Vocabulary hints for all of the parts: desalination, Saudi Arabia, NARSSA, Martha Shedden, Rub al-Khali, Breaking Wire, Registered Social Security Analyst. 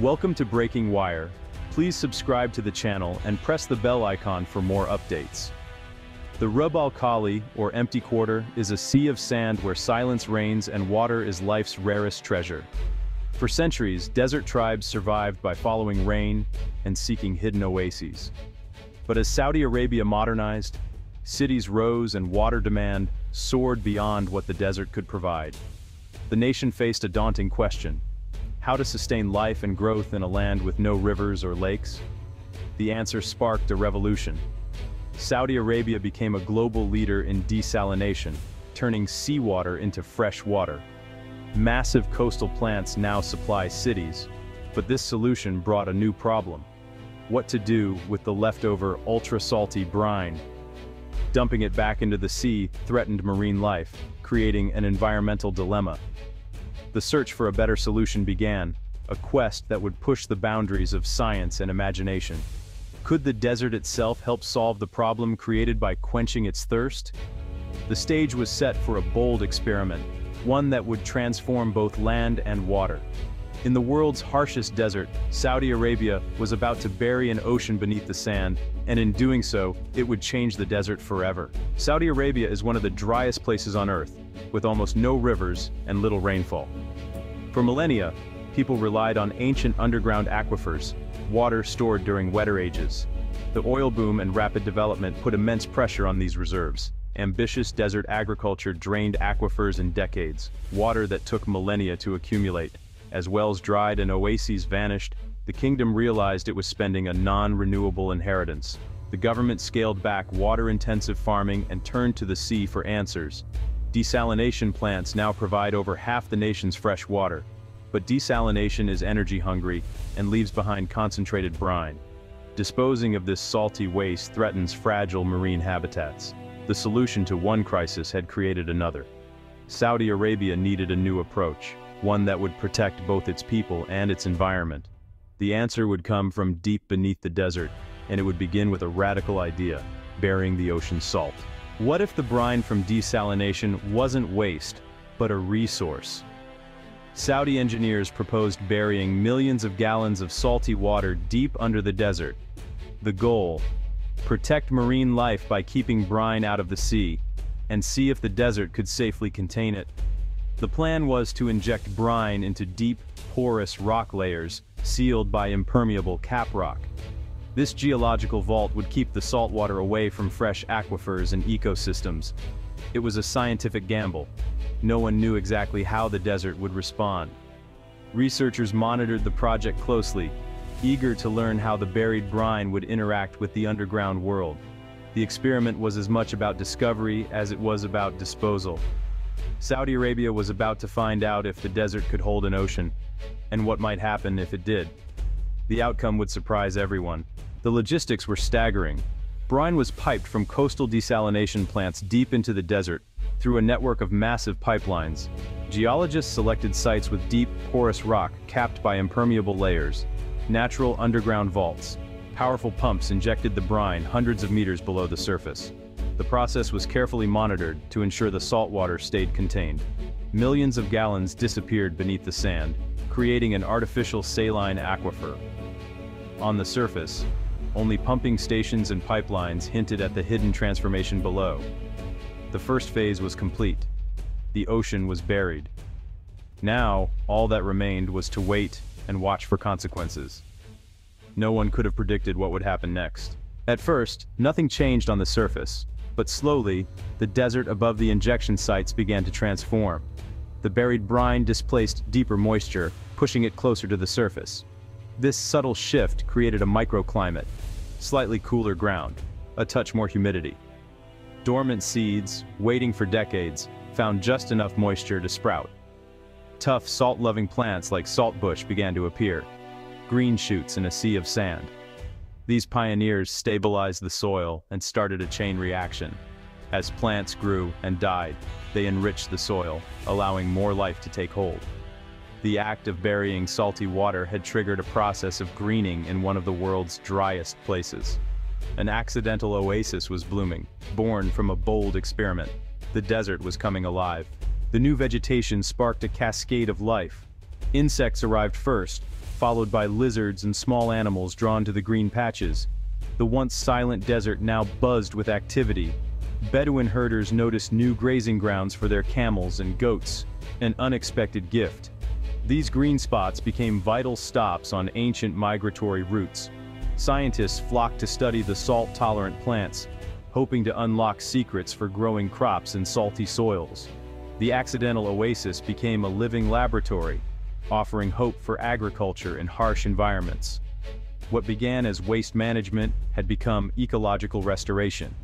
Welcome to Breaking Wire. Please subscribe to the channel and press the bell icon for more updates. The Rub al-Khali, or empty quarter, is a sea of sand where silence reigns and water is life's rarest treasure. For centuries, desert tribes survived by following rain and seeking hidden oases. But as Saudi Arabia modernized, cities rose and water demand soared beyond what the desert could provide. The nation faced a daunting question: how to sustain life and growth in a land with no rivers or lakes? The answer sparked a revolution. Saudi Arabia became a global leader in desalination, turning seawater into fresh water. Massive coastal plants now supply cities, but this solution brought a new problem: what to do with the leftover ultra-salty brine. Dumping it back into the sea threatened marine life, creating an environmental dilemma. The search for a better solution began, a quest that would push the boundaries of science and imagination. Could the desert itself help solve the problem created by quenching its thirst? The stage was set for a bold experiment, one that would transform both land and water. In the world's harshest desert, Saudi Arabia was about to bury an ocean beneath the sand, and in doing so, it would change the desert forever. Saudi Arabia is one of the driest places on Earth, with almost no rivers and little rainfall. For millennia, people relied on ancient underground aquifers, water stored during wetter ages. The oil boom and rapid development put immense pressure on these reserves. Ambitious desert agriculture drained aquifers in decades, water that took millennia to accumulate. As wells dried and oases vanished, the kingdom realized it was spending a non-renewable inheritance. The government scaled back water-intensive farming and turned to the sea for answers. Desalination plants now provide over half the nation's fresh water, but desalination is energy-hungry and leaves behind concentrated brine. Disposing of this salty waste threatens fragile marine habitats. The solution to one crisis had created another. Saudi Arabia needed a new approach, one that would protect both its people and its environment. The answer would come from deep beneath the desert, and it would begin with a radical idea: burying the ocean's salt. What if the brine from desalination wasn't waste, but a resource? Saudi engineers proposed burying millions of gallons of salty water deep under the desert. The goal: protect marine life by keeping brine out of the sea, and see if the desert could safely contain it. The plan was to inject brine into deep, porous rock layers, sealed by impermeable caprock. This geological vault would keep the saltwater away from fresh aquifers and ecosystems. It was a scientific gamble. No one knew exactly how the desert would respond. Researchers monitored the project closely, eager to learn how the buried brine would interact with the underground world. The experiment was as much about discovery as it was about disposal. Saudi Arabia was about to find out if the desert could hold an ocean, and what might happen if it did. The outcome would surprise everyone. The logistics were staggering. Brine was piped from coastal desalination plants deep into the desert, through a network of massive pipelines. Geologists selected sites with deep, porous rock capped by impermeable layers, natural underground vaults. Powerful pumps injected the brine hundreds of meters below the surface. The process was carefully monitored to ensure the saltwater stayed contained. Millions of gallons disappeared beneath the sand, creating an artificial saline aquifer. On the surface, only pumping stations and pipelines hinted at the hidden transformation below. The first phase was complete. The ocean was buried. Now, all that remained was to wait and watch for consequences. No one could have predicted what would happen next. At first, nothing changed on the surface, but slowly, the desert above the injection sites began to transform. The buried brine displaced deeper moisture, pushing it closer to the surface. This subtle shift created a microclimate, slightly cooler ground, a touch more humidity. Dormant seeds, waiting for decades, found just enough moisture to sprout. Tough, salt-loving plants like saltbush began to appear, green shoots in a sea of sand. These pioneers stabilized the soil and started a chain reaction. As plants grew and died, they enriched the soil, allowing more life to take hold. The act of burying salty water had triggered a process of greening in one of the world's driest places. An accidental oasis was blooming, born from a bold experiment. The desert was coming alive. The new vegetation sparked a cascade of life. Insects arrived first, followed by lizards and small animals drawn to the green patches. The once silent desert now buzzed with activity. Bedouin herders noticed new grazing grounds for their camels and goats, an unexpected gift. These green spots became vital stops on ancient migratory routes. Scientists flocked to study the salt-tolerant plants, hoping to unlock secrets for growing crops in salty soils. The accidental oasis became a living laboratory, offering hope for agriculture in harsh environments. What began as waste management had become ecological restoration.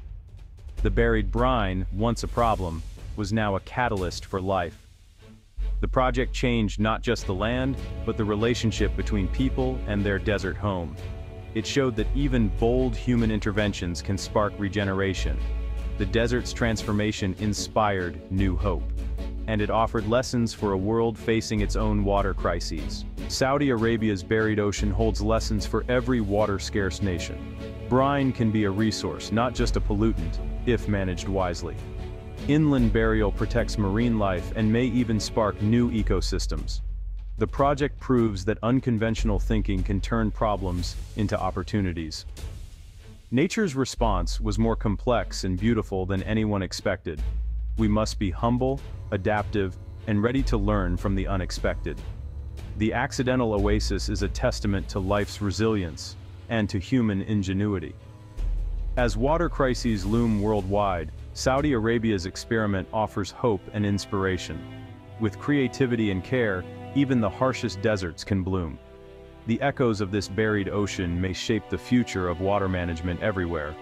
The buried brine, once a problem, was now a catalyst for life. The project changed not just the land, but the relationship between people and their desert home. It showed that even bold human interventions can spark regeneration. The desert's transformation inspired new hope, and it offered lessons for a world facing its own water crises. Saudi Arabia's buried ocean holds lessons for every water-scarce nation. Brine can be a resource, not just a pollutant, if managed wisely. Inland burial protects marine life and may even spark new ecosystems. The project proves that unconventional thinking can turn problems into opportunities. Nature's response was more complex and beautiful than anyone expected. We must be humble, adaptive, and ready to learn from the unexpected. The accidental oasis is a testament to life's resilience and to human ingenuity. As water crises loom worldwide, Saudi Arabia's experiment offers hope and inspiration. With creativity and care, even the harshest deserts can bloom. The echoes of this buried ocean may shape the future of water management everywhere.